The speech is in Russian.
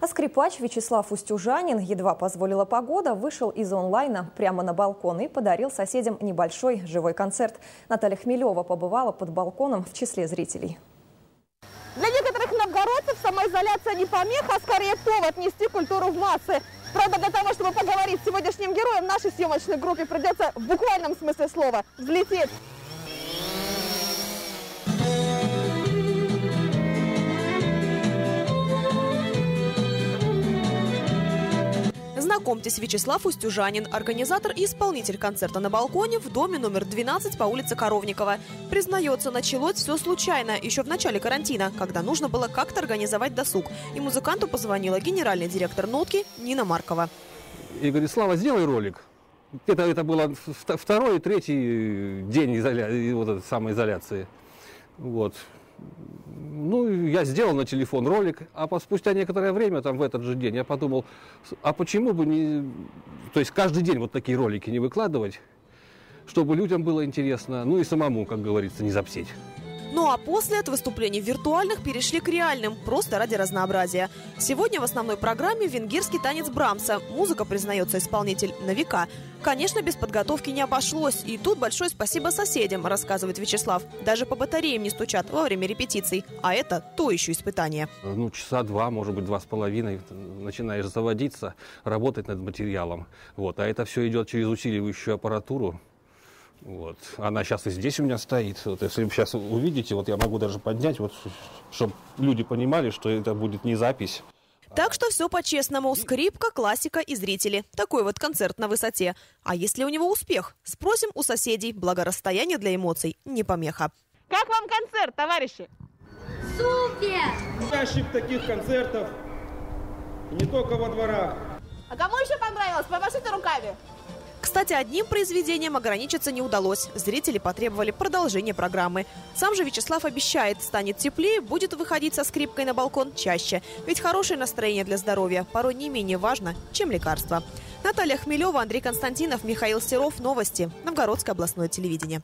А скрипач Вячеслав Устюжанин, едва позволила погода, вышел из онлайна прямо на балкон и подарил соседям небольшой живой концерт. Наталья Хмелева побывала под балконом в числе зрителей. Для некоторых новгородцев самоизоляция не помеха, а скорее повод нести культуру в массы. Правда, для того, чтобы поговорить с сегодняшним героем, нашей съемочной группе придется в буквальном смысле слова взлететь. Знакомьтесь, Вячеслав Устюжанин, организатор и исполнитель концерта на балконе в доме номер 12 по улице Коровникова. Признается, началось все случайно, еще в начале карантина, когда нужно было как-то организовать досуг. И музыканту позвонила генеральный директор «Нотки» Нина Маркова. И говорит: Слава, сделай ролик. Это было второй и третий день самоизоляции. Вот. Ну, я сделал на телефон ролик, а спустя некоторое время, в этот же день, я подумал, а почему бы не... То есть каждый день вот такие ролики не выкладывать, чтобы людям было интересно, ну и самому, как говорится, не запсеть. Ну а после от выступлений виртуальных перешли к реальным, просто ради разнообразия. Сегодня в основной программе венгерский танец Брамса. Музыка, признается исполнитель, на века. Конечно, без подготовки не обошлось. И тут большое спасибо соседям, рассказывает Вячеслав. Даже по батареям не стучат во время репетиций. А это то еще испытание. Ну, часа два, может быть, 2,5. Начинаешь заводиться, работать над материалом. Вот. А это все идет через усиливающую аппаратуру. Вот. Она сейчас и здесь у меня стоит. Вот, если вы сейчас увидите, я могу даже поднять, чтобы люди понимали, что это будет не запись. Так что все по-честному. Скрипка, классика и зрители. Такой концерт на высоте. А если у него успех? Спросим у соседей. Благо расстояние для эмоций не помеха. Как вам концерт, товарищи? Супер! Чаще таких концертов не только во дворах. А кому еще понравилось? Помашите руками. Кстати, одним произведением ограничиться не удалось. Зрители потребовали продолжения программы. Сам же Вячеслав обещает, станет теплее, будет выходить со скрипкой на балкон чаще. Ведь хорошее настроение для здоровья порой не менее важно, чем лекарство. Наталья Хмелева, Андрей Константинов, Михаил Серов. Новости. Новгородское областное телевидение.